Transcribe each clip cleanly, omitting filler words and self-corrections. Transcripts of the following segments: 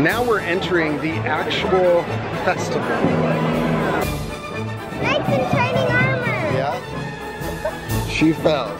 Now we're entering the actual festival. Knights in shining armor! Yeah. She fell.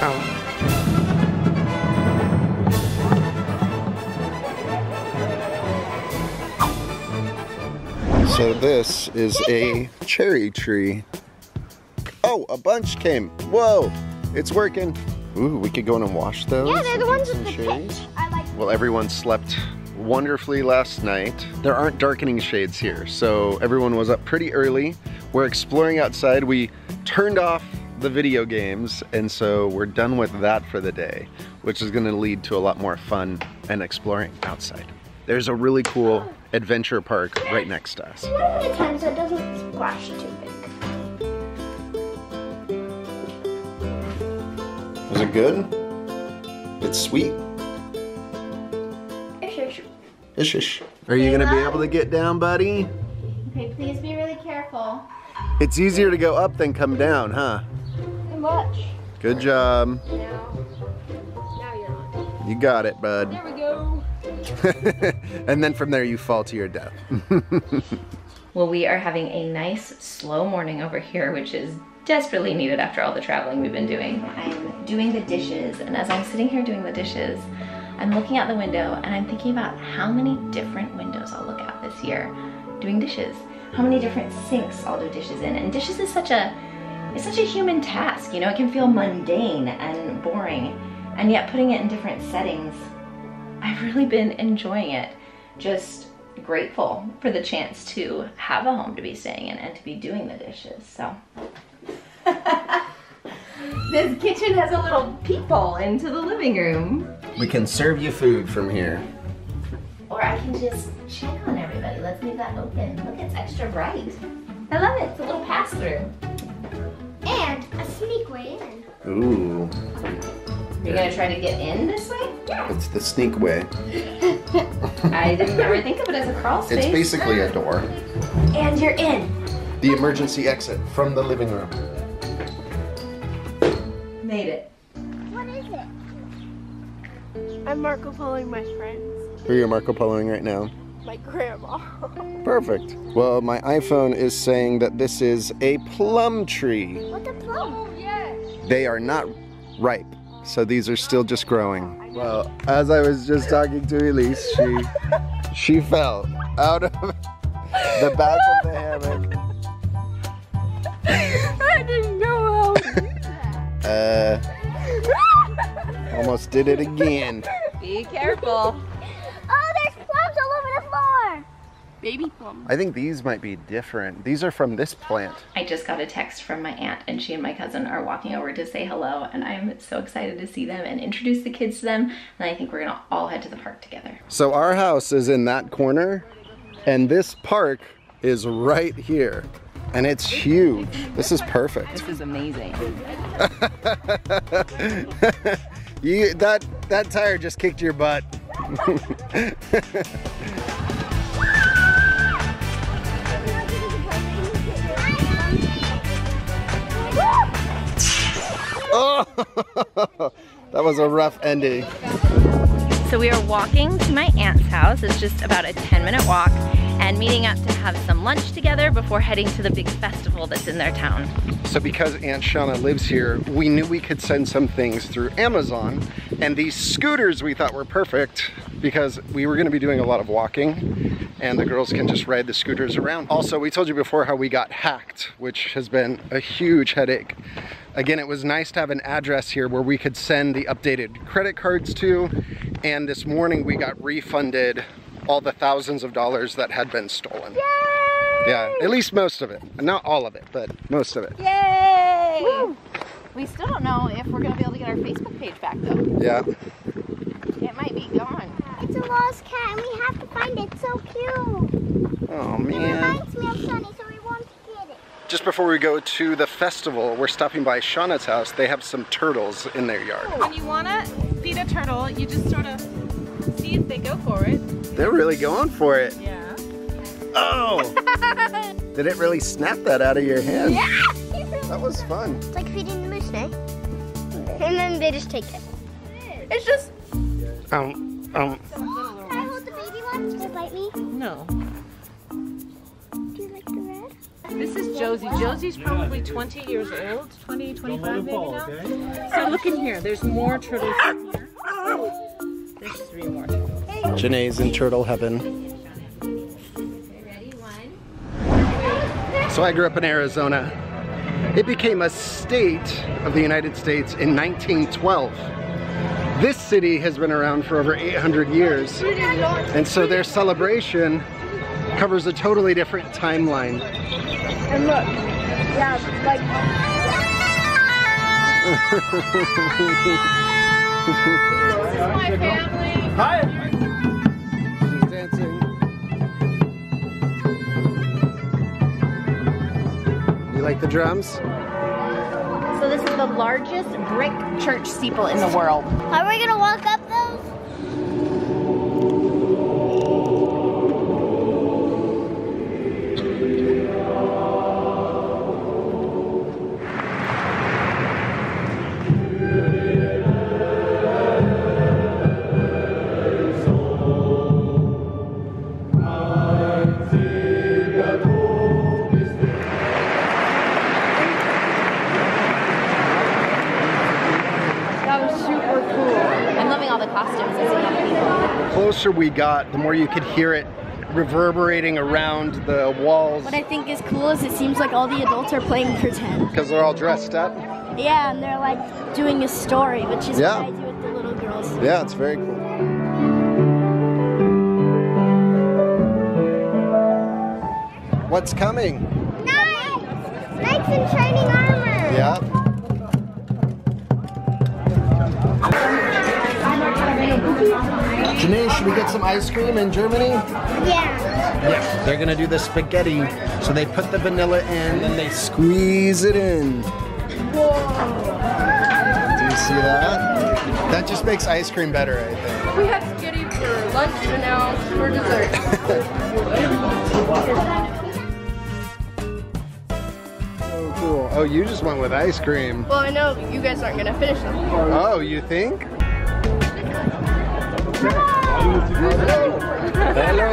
Ow. So this is a cherry tree. Oh, a bunch came. Whoa, it's working. Ooh, we could go in and wash those. Yeah, they're the ones with the pitch. I like them. Well, everyone slept wonderfully last night. There aren't darkening shades here, so everyone was up pretty early. We're exploring outside. We turned off the video games, and so we're done with that for the day, which is gonna lead to a lot more fun and exploring outside. There's a really cool adventure park right next to us. One at a time so it doesn't splash too big. Is it good? It's sweet. Ish-ish. Ish-ish. Are you gonna be able to get down, buddy? Okay, please be really careful. It's easier to go up than come down, huh? Good much. Good job. Now you're on. You got it, bud. There we go. And then from there you fall to your death. Well, we are having a nice slow morning over here, which is desperately needed after all the traveling we've been doing. I'm doing the dishes, and as I'm sitting here doing the dishes, I'm looking out the window and I'm thinking about how many different windows I'll look out this year doing dishes, how many different sinks I'll do dishes in. And dishes is such a human task, you know, it can feel mundane and boring, and yet putting it in different settings, I've really been enjoying it. Just grateful for the chance to have a home to be staying in and to be doing the dishes, so. This kitchen has a little peephole into the living room. We can serve you food from here. Or I can just check on everybody. Let's leave that open. Look, it's extra bright. I love it. It's a little pass-through. And a sneak way in. Ooh. You're gonna try to get in this way? Yeah. It's the sneak way. I didn't ever think of it as a crawl space. It's basically a door. And you're in. The emergency exit from the living room. Made it. What is it? I'm Marco Poloing my friends. Who are you Marco Poloing right now? My grandma. Perfect. Well, my iPhone is saying that this is a plum tree. What's a plum? Oh, yes. They are not ripe, so these are still just growing. Well, as I was just talking to Elise, she fell out of the back of the hammock. I didn't know how to do that. Almost did it again. Be careful. Oh, there's plums all over the floor. Baby plums. I think these might be different. These are from this plant. I just got a text from my aunt, and she and my cousin are walking over to say hello, and I'm so excited to see them and introduce the kids to them, and I think we're gonna all head to the park together. So our house is in that corner, and this park is right here. And it's huge. This is perfect. This is amazing. that tire just kicked your butt. Oh, that was a rough ending. So we are walking to my aunt's house. It's just about a 10-minute walk, and meeting up to have some lunch together before heading to the big festival that's in their town. So because Aunt Shauna lives here, we knew we could send some things through Amazon, and these scooters we thought were perfect because we were gonna be doing a lot of walking, and the girls can just ride the scooters around. Also, we told you before how we got hacked, which has been a huge headache. Again, it was nice to have an address here where we could send the updated credit cards to, and this morning we got refunded all the thousands of dollars that had been stolen. Yay! Yeah, at least most of it. Not all of it, but most of it. Yay! Woo! We still don't know if we're gonna be able to get our Facebook page back though. Yeah. It might be gone. It's a lost cat and we have to find it, it's so cute. Oh man. It reminds me of Sunny, so we won't get it. Just before we go to the festival, we're stopping by Shauna's house. They have some turtles in their yard. When you wanna feed a turtle, you just sort of see if they go for it. They're really going for it. Yeah. Oh! Did it really snap that out of your hand? Yeah! That was fun. It's like feeding the moose, eh? And then they just take it. It's just. Can I hold the baby one? Does it bite me? No. Do you like the red? This is Josie. Josie's probably 20 years old, 20, 25 maybe now. So look in here. There's more turtles in here. There's 3 more turtles. Janae's in turtle heaven. So I grew up in Arizona. It became a state of the United States in 1912. This city has been around for over 800 years, and so their celebration covers a totally different timeline. And look, yeah, like... Hi, family! She's dancing. You like the drums? So this is the largest brick church steeple in the world. Are we gonna walk up we got, the more you could hear it reverberating around the walls. What I think is cool is it seems like all the adults are playing pretend. Because they're all dressed up? Yeah, and they're like doing a story, which is what I do with the little girls. Yeah, it's very cool. What's coming? Knights! Knights in shining armor! Yeah. Janae, should we get some ice cream in Germany? Yeah. Yeah. They're gonna do the spaghetti. So they put the vanilla in and they squeeze it in. Whoa. Do you see that? That just makes ice cream better, I think. We had spaghetti for lunch and now for dessert. Oh, cool. Oh, you just went with ice cream. Well, I know you guys aren't gonna finish them. Oh, you think? Hello! Hello!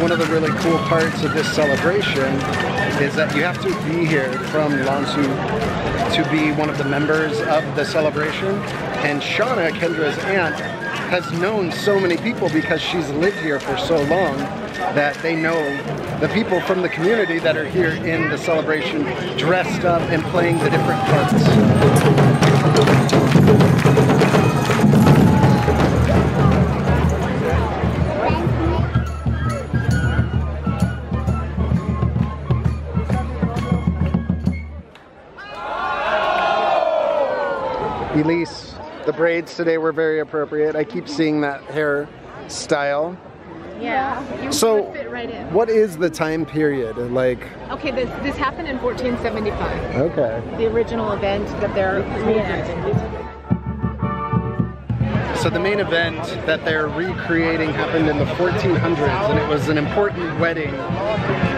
One of the really cool parts of this celebration is that you have to be here from Landshuter to be one of the members of the celebration. And Shauna, Kendra's aunt, has known so many people because she's lived here for so long that they know the people from the community that are here in the celebration dressed up and playing the different parts. Elise, the braids today were very appropriate. I keep seeing that hair style. Yeah, you would fit right in. What is the time period? Like, okay, this happened in 1475. Okay. The original event that they're recreating. So the main event that they're recreating happened in the 1400s, and it was an important wedding.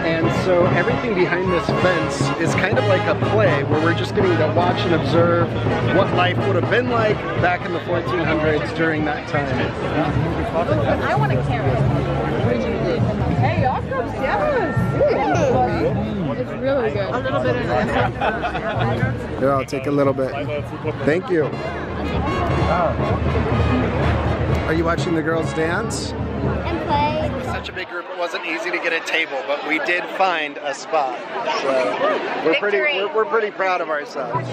And so everything behind this fence is kind of like a play where we're just getting to watch and observe what life would have been like back in the 1400s during that time. I want a carrot. Hey, y'all come see us. It's really good. A little bit of Here, I'll take a little bit. Thank you. Are you watching the girls dance? And play. It was such a big group, it wasn't easy to get a table, but we did find a spot. So we're pretty proud of ourselves.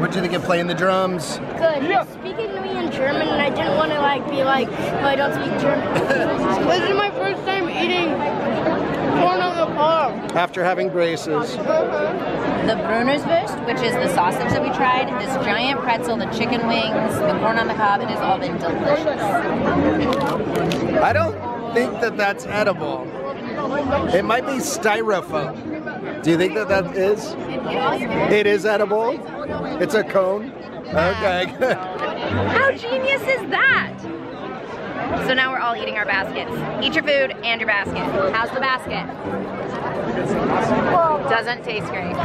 What do you think of playing the drums? Good. Yeah. Speaking to me in German, and I didn't want to be like, no, I don't speak German. This is my first time eating corn on the cob. After having braces. The Brunner's Wurst, which is the sausage that we tried, this giant pretzel, the chicken wings, the corn on the cob, it has all been delicious. I don't think that that's edible. It might be styrofoam. Do you think that that is? It is edible? It's a cone? Okay. How genius is that? So now we're all eating our baskets. Eat your food and your basket. How's the basket? Doesn't taste great.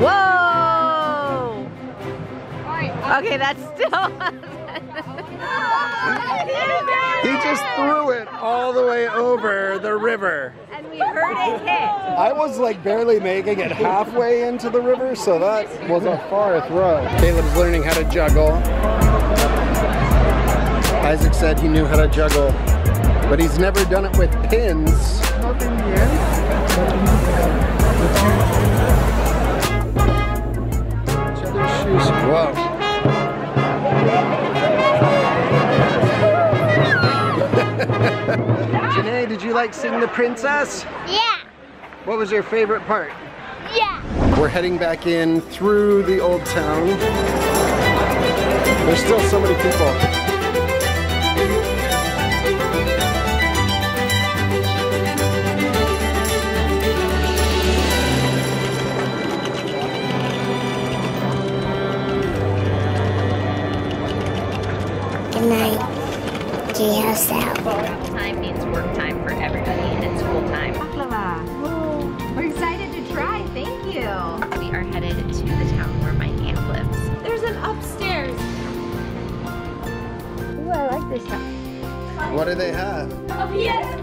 Whoa! Okay, that's still. He just threw it all the way over the river. And we heard it hit. I was like barely making it halfway into the river, so that was a far throw. Caleb's learning how to juggle. Isaac said he knew how to juggle, but he's never done it with pins. Whoa. Janae, did you like seeing the princess? Yeah. What was your favorite part? Yeah. We're heading back in through the old town. There's still so many people. Time means work time for everybody, and it's school time. We're excited to try, thank you. We are headed to the town where my aunt lives. There's an upstairs. Ooh, I like this town. What do they have? A PSP.